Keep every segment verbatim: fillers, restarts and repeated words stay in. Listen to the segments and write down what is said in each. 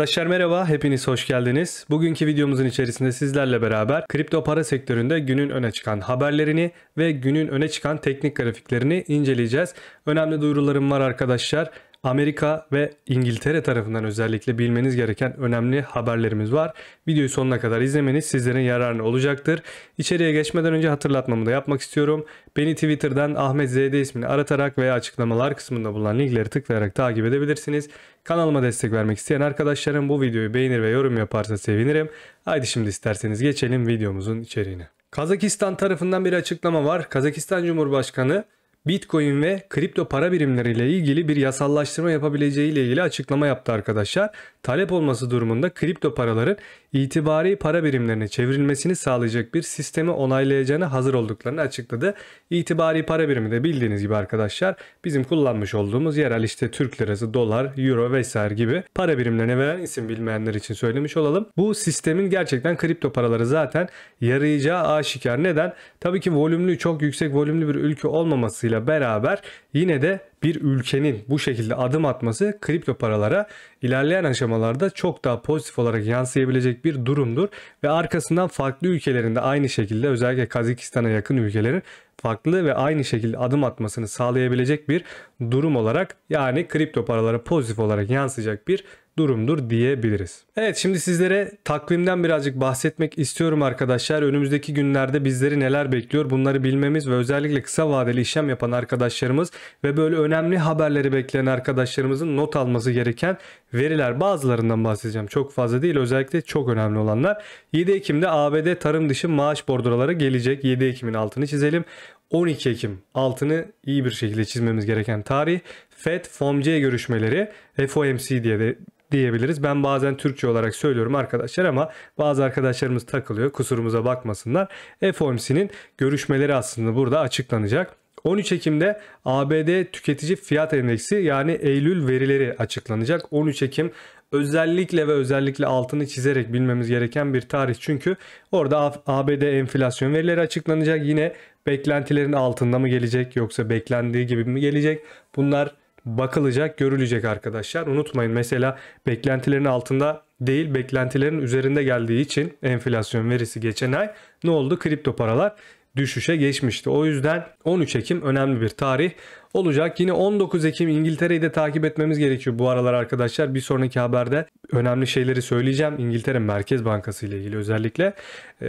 Arkadaşlar merhaba, hepiniz hoş geldiniz. Bugünkü videomuzun içerisinde sizlerle beraber kripto para sektöründe günün öne çıkan haberlerini ve günün öne çıkan teknik grafiklerini inceleyeceğiz. Önemli duyurularım var arkadaşlar. Amerika ve İngiltere tarafından özellikle bilmeniz gereken önemli haberlerimiz var. Videoyu sonuna kadar izlemeniz sizlerin yararına olacaktır. İçeriye geçmeden önce hatırlatmamı da yapmak istiyorum. Beni Twitter'dan Ahmet Z D ismini aratarak veya açıklamalar kısmında bulunan linkleri tıklayarak takip edebilirsiniz. Kanalıma destek vermek isteyen arkadaşlarım bu videoyu beğenir ve yorum yaparsa sevinirim. Haydi şimdi isterseniz geçelim videomuzun içeriğine. Kazakistan tarafından bir açıklama var. Kazakistan Cumhurbaşkanı Bitcoin ve kripto para birimleriyle ilgili bir yasallaştırma yapabileceği ile ilgili açıklama yaptı arkadaşlar. Talep olması durumunda kripto paraların itibari para birimlerine çevrilmesini sağlayacak bir sistemi onaylayacağına hazır olduklarını açıkladı. İtibari para birimi de bildiğiniz gibi arkadaşlar bizim kullanmış olduğumuz yerel işte Türk lirası, dolar, euro vesaire gibi para birimlerine veren isim bilmeyenler için söylemiş olalım. Bu sistemin gerçekten kripto paraları zaten yarayacağı aşikar. Neden? Tabii ki volümlü, çok yüksek volümlü bir ülke olmaması ile beraber yine de bir ülkenin bu şekilde adım atması kripto paralara ilerleyen aşamalarda çok daha pozitif olarak yansıyabilecek bir durumdur ve arkasından farklı ülkelerin de aynı şekilde özellikle Kazakistan'a yakın ülkelerin farklı ve aynı şekilde adım atmasını sağlayabilecek bir durum olarak, yani kripto paralara pozitif olarak yansıyacak bir durumdur diyebiliriz. Evet, şimdi sizlere takvimden birazcık bahsetmek istiyorum arkadaşlar. Önümüzdeki günlerde bizleri neler bekliyor bunları bilmemiz ve özellikle kısa vadeli işlem yapan arkadaşlarımız ve böyle önemli haberleri bekleyen arkadaşlarımızın not alması gereken veriler, bazılarından bahsedeceğim, çok fazla değil, özellikle çok önemli olanlar. yedi Ekim'de A B D tarım dışı maaş bordroları gelecek. yedi Ekim'in altını çizelim. on iki Ekim altını iyi bir şekilde çizmemiz gereken tarih. F E D F O M C görüşmeleri, F O M C diye de diyebiliriz. Ben bazen Türkçe olarak söylüyorum arkadaşlar ama bazı arkadaşlarımız takılıyor, kusurumuza bakmasınlar. F O M C'nin görüşmeleri aslında burada açıklanacak. on üç Ekim'de A B D tüketici fiyat endeksi yani Eylül verileri açıklanacak. on üç Ekim özellikle ve özellikle altını çizerek bilmemiz gereken bir tarih, çünkü orada A B D enflasyon verileri açıklanacak. Yine beklentilerin altında mı gelecek yoksa beklendiği gibi mi gelecek? Bunlar bakılacak, görülecek arkadaşlar. Unutmayın, mesela beklentilerin altında değil beklentilerin üzerinde geldiği için enflasyon verisi geçen ay ne oldu? Kripto paralar düşüşe geçmişti. O yüzden on üç Ekim önemli bir tarih olacak. Yine on dokuz Ekim İngiltere'yi de takip etmemiz gerekiyor bu aralar arkadaşlar. Bir sonraki haberde önemli şeyleri söyleyeceğim. İngiltere Merkez Bankası ile ilgili özellikle.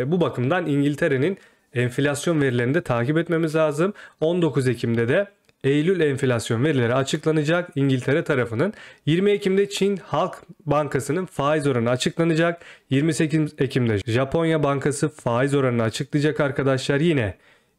Bu bakımdan İngiltere'nin enflasyon verilerini de takip etmemiz lazım. on dokuz Ekim'de de Eylül enflasyon verileri açıklanacak İngiltere tarafının. yirmi Ekim'de Çin Halk Bankası'nın faiz oranı açıklanacak. yirmi sekiz Ekim'de Japonya Bankası faiz oranını açıklayacak arkadaşlar. Yine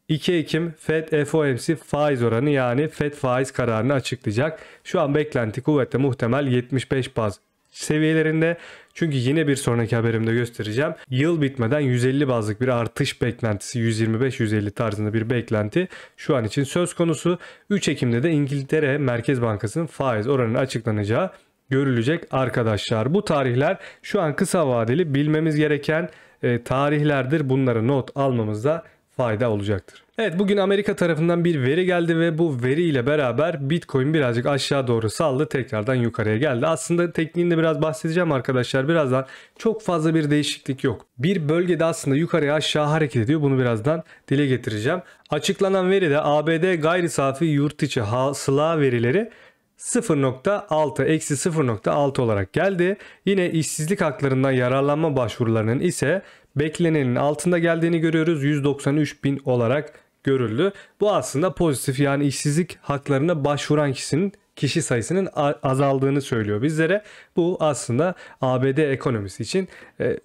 iki Ekim F E D F O M C faiz oranı yani F E D faiz kararını açıklayacak. Şu an beklenti kuvvetle muhtemel yetmiş beş baz seviyelerinde. Çünkü yine bir sonraki haberimde göstereceğim. Yıl bitmeden yüz elli bazlık bir artış beklentisi, yüz yirmi beş yüz elli tarzında bir beklenti şu an için söz konusu. üç Ekim'de de İngiltere Merkez Bankası'nın faiz oranının açıklanacağı görülecek arkadaşlar. Bu tarihler şu an kısa vadeli bilmemiz gereken e, tarihlerdir. Bunları not almamızda fayda olacaktır. Evet, bugün Amerika tarafından bir veri geldi ve bu veri ile beraber Bitcoin birazcık aşağı doğru saldı, tekrardan yukarıya geldi. Aslında tekniğinde biraz bahsedeceğim arkadaşlar birazdan. Çok fazla bir değişiklik yok. Bir bölgede aslında yukarıya aşağı hareket ediyor. Bunu birazdan dile getireceğim. Açıklanan veride A B D gayri safi yurt içi hasıla verileri sıfır nokta altı eksi sıfır nokta altı olarak geldi. Yine işsizlik haklarından yararlanma başvurularının ise beklenenin altında geldiğini görüyoruz. yüz doksan üç bin olarak görüldü. Bu aslında pozitif, yani işsizlik haklarına başvuran kişinin kişi sayısının azaldığını söylüyor bizlere. Bu aslında A B D ekonomisi için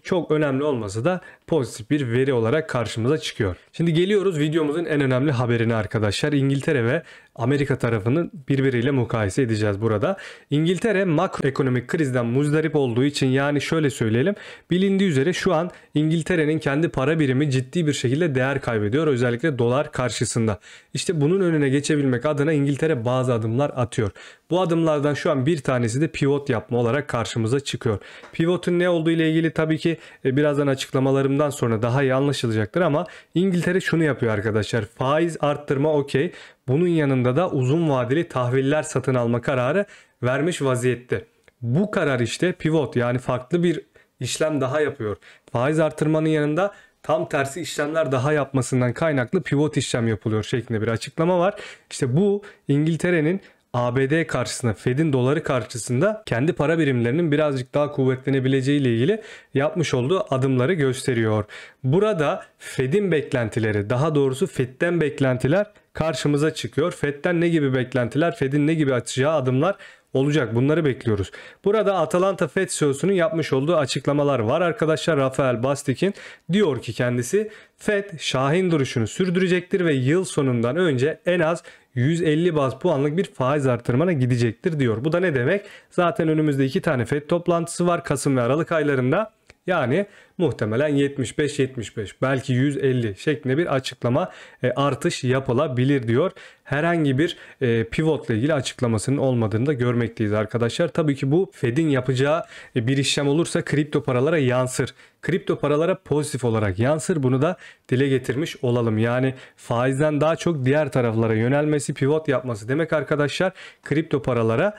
çok önemli olmasa da pozitif bir veri olarak karşımıza çıkıyor. Şimdi geliyoruz videomuzun en önemli haberine arkadaşlar. İngiltere ve Amerika tarafını birbiriyle mukayese edeceğiz burada. İngiltere makroekonomik krizden muzdarip olduğu için, yani şöyle söyleyelim, bilindiği üzere şu an İngiltere'nin kendi para birimi ciddi bir şekilde değer kaybediyor. Özellikle dolar karşısında. İşte bunun önüne geçebilmek adına İngiltere bazı adımlar atıyor. Bu adımlardan şu an bir tanesi de pivot yapma olarak karşımıza çıkıyor. Pivotun ne olduğu ile ilgili tabii ki birazdan açıklamalarımdan sonra daha iyi anlaşılacaktır ama İngiltere şunu yapıyor arkadaşlar. Faiz arttırma okey. Bunun yanında da uzun vadeli tahviller satın alma kararı vermiş vaziyette. Bu karar işte pivot, yani farklı bir işlem daha yapıyor. Faiz artırmanın yanında tam tersi işlemler daha yapmasından kaynaklı pivot işlem yapılıyor şeklinde bir açıklama var. İşte bu İngiltere'nin A B D karşısında, Fed'in doları karşısında kendi para birimlerinin birazcık daha kuvvetlenebileceği ile ilgili yapmış olduğu adımları gösteriyor. Burada Fed'in beklentileri, daha doğrusu Fed'den beklentiler karşımıza çıkıyor. Fed'den ne gibi beklentiler, Fed'in ne gibi atacağı adımlar olacak, bunları bekliyoruz. Burada Atlanta F E D C E O'sunun yapmış olduğu açıklamalar var arkadaşlar. Rafael Bostic'in diyor ki kendisi F E D şahin duruşunu sürdürecektir ve yıl sonundan önce en az yüz elli baz puanlık bir faiz artırmana gidecektir diyor. Bu da ne demek? Zaten önümüzde iki tane F E D toplantısı var Kasım ve Aralık aylarında. Yani muhtemelen yetmiş beş yetmiş beş belki yüz elli şeklinde bir açıklama e, artış yapılabilir diyor. Herhangi bir e, pivotla ilgili açıklamasının olmadığını da görmekteyiz arkadaşlar. Tabii ki bu Fed'in yapacağı e, bir işlem olursa kripto paralara yansır. Kripto paralara pozitif olarak yansır. Bunu da dile getirmiş olalım. Yani faizden daha çok diğer taraflara yönelmesi, pivot yapması demek arkadaşlar kripto paralara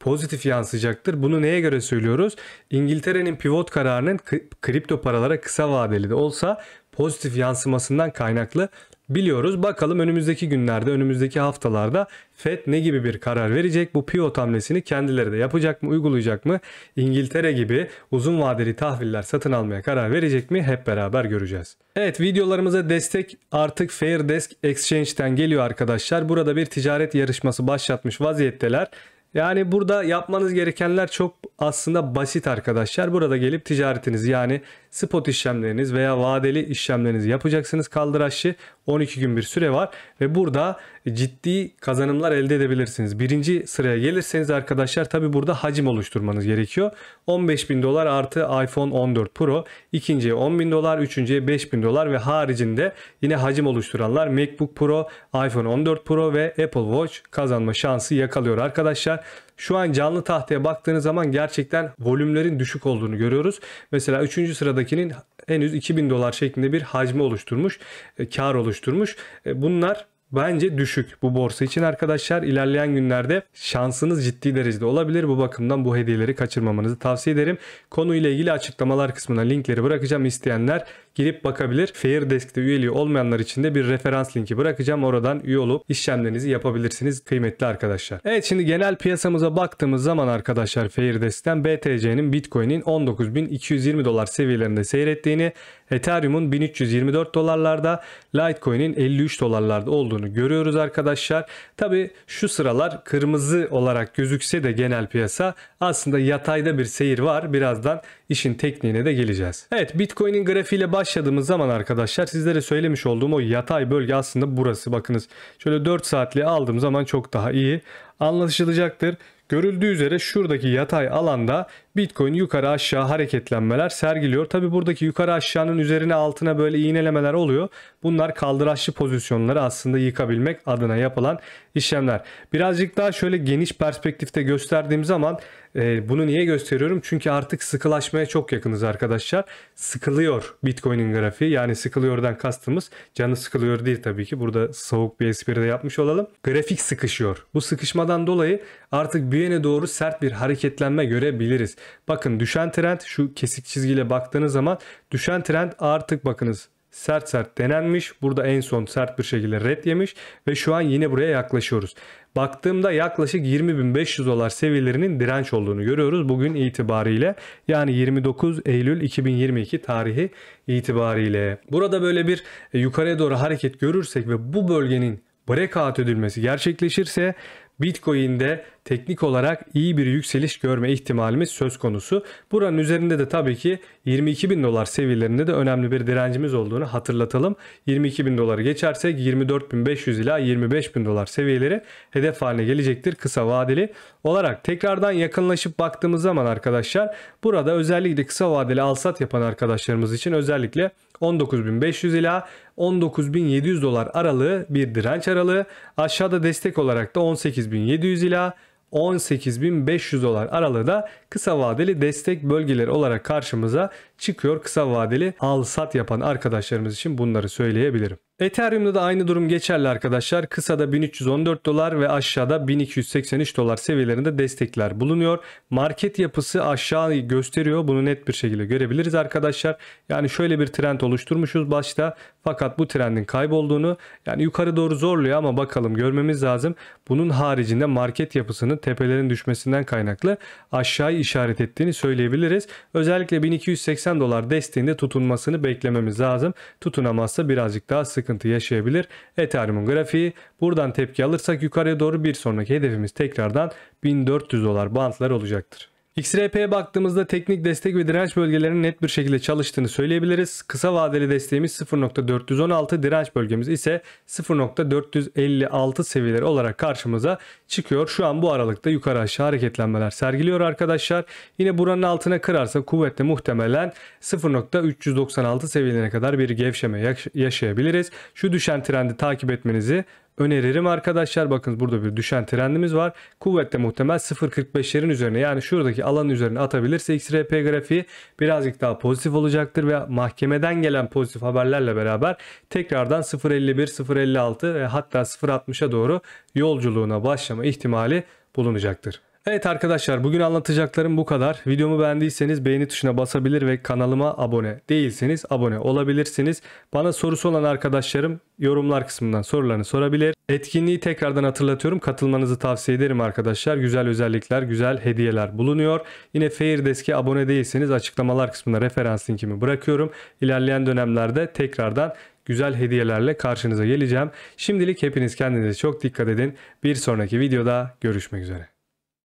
pozitif yansıyacaktır. Bunu neye göre söylüyoruz? İngiltere'nin pivot kararının kripto paralara kısa vadeli de olsa pozitif yansımasından kaynaklı biliyoruz. Bakalım önümüzdeki günlerde, önümüzdeki haftalarda F E D ne gibi bir karar verecek? Bu pivot hamlesini kendileri de yapacak mı, uygulayacak mı? İngiltere gibi uzun vadeli tahviller satın almaya karar verecek mi? Hep beraber göreceğiz. Evet, videolarımıza destek artık Fairdesk Exchange'den geliyor arkadaşlar. Burada bir ticaret yarışması başlatmış vaziyetteler. Yani burada yapmanız gerekenler çok aslında basit arkadaşlar. Burada gelip ticaretiniz, yani spot işlemleriniz veya vadeli işlemlerinizi yapacaksınız. Kaldıraçlı on iki gün bir süre var ve burada ciddi kazanımlar elde edebilirsiniz. Birinci sıraya gelirseniz arkadaşlar tabi burada hacim oluşturmanız gerekiyor. on beş bin dolar artı iPhone on dört Pro, ikinciye on bin dolar, üçüncüye beş bin dolar ve haricinde yine hacim oluşturanlar MacBook Pro, iPhone on dört Pro ve Apple Watch kazanma şansı yakalıyor arkadaşlar. Şu an canlı tahtaya baktığınız zaman gerçekten volümlerin düşük olduğunu görüyoruz. Mesela üçüncü sıradakinin henüz iki bin dolar şeklinde bir hacmi oluşturmuş, kar oluşturmuş. Bunlar bence düşük bu borsa için arkadaşlar. İlerleyen günlerde şansınız ciddi derecede olabilir. Bu bakımdan bu hediyeleri kaçırmamanızı tavsiye ederim. Konuyla ilgili açıklamalar kısmına linkleri bırakacağım. İsteyenler girip bakabilir. Fairdesk'te üyeliği olmayanlar için de bir referans linki bırakacağım. Oradan üye olup işlemlerinizi yapabilirsiniz kıymetli arkadaşlar. Evet, şimdi genel piyasamıza baktığımız zaman arkadaşlar Fairdesk'ten B T C'nin Bitcoin'in on dokuz bin iki yüz yirmi dolar seviyelerinde seyrettiğini, Ethereum'un bin üç yüz yirmi dört dolarlarda, Litecoin'in elli üç dolarlarda olduğunu görüyoruz arkadaşlar. Tabi şu sıralar kırmızı olarak gözükse de genel piyasa aslında yatayda bir seyir var. Birazdan işin tekniğine de geleceğiz. Evet, Bitcoin'in grafiğiyle başladığımız zaman arkadaşlar sizlere söylemiş olduğum o yatay bölge aslında burası. Bakınız şöyle dört saatliği aldığım zaman çok daha iyi anlaşılacaktır. Görüldüğü üzere şuradaki yatay alanda Bitcoin yukarı aşağı hareketlenmeler sergiliyor. Tabi buradaki yukarı aşağının üzerine altına böyle iğnelemeler oluyor. Bunlar kaldıraçlı pozisyonları aslında yıkabilmek adına yapılan işlemler. Birazcık daha şöyle geniş perspektifte gösterdiğim zaman e, bunu niye gösteriyorum? Çünkü artık sıkılaşmaya çok yakınız arkadaşlar. Sıkılıyor Bitcoin'in grafiği. Yani sıkılıyordan kastımız canı sıkılıyor değil tabii ki. Burada soğuk bir espri de yapmış olalım. Grafik sıkışıyor. Bu sıkışmadan dolayı artık bir yöne doğru sert bir hareketlenme görebiliriz. Bakın düşen trend, şu kesik çizgiyle baktığınız zaman düşen trend artık bakınız sert sert denenmiş. Burada en son sert bir şekilde red yemiş ve şu an yine buraya yaklaşıyoruz. Baktığımda yaklaşık yirmi bin beş yüz dolar seviyelerinin direnç olduğunu görüyoruz bugün itibariyle. Yani yirmi dokuz Eylül iki bin yirmi iki tarihi itibariyle. Burada böyle bir yukarıya doğru hareket görürsek ve bu bölgenin breakout edilmesi gerçekleşirse Bitcoin'de teknik olarak iyi bir yükseliş görme ihtimalimiz söz konusu. Buranın üzerinde de tabii ki yirmi iki bin dolar seviyelerinde de önemli bir direncimiz olduğunu hatırlatalım. yirmi iki bin doları geçersek yirmi dört bin beş yüz ila yirmi beş bin dolar seviyeleri hedef haline gelecektir kısa vadeli olarak. Tekrardan yakınlaşıp baktığımız zaman arkadaşlar burada özellikle kısa vadeli alsat yapan arkadaşlarımız için özellikle on dokuz bin beş yüz ila on dokuz bin yedi yüz dolar aralığı bir direnç aralığı. Aşağıda destek olarak da on sekiz bin yedi yüz ila on sekiz bin beş yüz dolar aralığı da kısa vadeli destek bölgeleri olarak karşımıza çıkıyor. Kısa vadeli al sat yapan arkadaşlarımız için bunları söyleyebilirim. Ethereum'da da aynı durum geçerli arkadaşlar. Kısada bin üç yüz on dört dolar ve aşağıda bin iki yüz seksen üç dolar seviyelerinde destekler bulunuyor. Market yapısı aşağıyı gösteriyor. Bunu net bir şekilde görebiliriz arkadaşlar. Yani şöyle bir trend oluşturmuşuz başta. Fakat bu trendin kaybolduğunu, yani yukarı doğru zorluyor ama bakalım görmemiz lazım. Bunun haricinde market yapısının tepelerin düşmesinden kaynaklı aşağıyı işaret ettiğini söyleyebiliriz. Özellikle bin iki yüz seksen dolar desteğinde tutunmasını beklememiz lazım. Tutunamazsa birazcık daha sıkıntı yaşayabilir. Ethereum'un grafiği buradan tepki alırsak yukarıya doğru bir sonraki hedefimiz tekrardan bin dört yüz dolar bantları olacaktır. X R P'ye baktığımızda teknik destek ve direnç bölgelerinin net bir şekilde çalıştığını söyleyebiliriz. Kısa vadeli desteğimiz sıfır nokta dört yüz on altı, direnç bölgemiz ise sıfır nokta dört yüz elli altı seviyeleri olarak karşımıza çıkıyor. Şu an bu aralıkta yukarı aşağı hareketlenmeler sergiliyor arkadaşlar. Yine buranın altına kırarsa kuvvetle muhtemelen sıfır nokta üç yüz doksan altı seviyelerine kadar bir gevşeme yaşayabiliriz. Şu düşen trendi takip etmenizi öneririm arkadaşlar. Bakın burada bir düşen trendimiz var. Kuvvetle muhtemel sıfır nokta kırk beşlerin üzerine, yani şuradaki alanın üzerine atabilirse X R P grafiği birazcık daha pozitif olacaktır ve mahkemeden gelen pozitif haberlerle beraber tekrardan sıfır nokta elli bir, sıfır nokta elli altı ve hatta sıfır nokta altmışa doğru yolculuğuna başlama ihtimali bulunacaktır. Evet arkadaşlar, bugün anlatacaklarım bu kadar. Videomu beğendiyseniz beğeni tuşuna basabilir ve kanalıma abone değilseniz abone olabilirsiniz. Bana sorusu olan arkadaşlarım yorumlar kısmından sorularını sorabilir. Etkinliği tekrardan hatırlatıyorum. Katılmanızı tavsiye ederim arkadaşlar. Güzel özellikler, güzel hediyeler bulunuyor. Yine Fairdesk'e abone değilseniz açıklamalar kısmına referans linkimi bırakıyorum. İlerleyen dönemlerde tekrardan güzel hediyelerle karşınıza geleceğim. Şimdilik hepiniz kendinize çok dikkat edin. Bir sonraki videoda görüşmek üzere.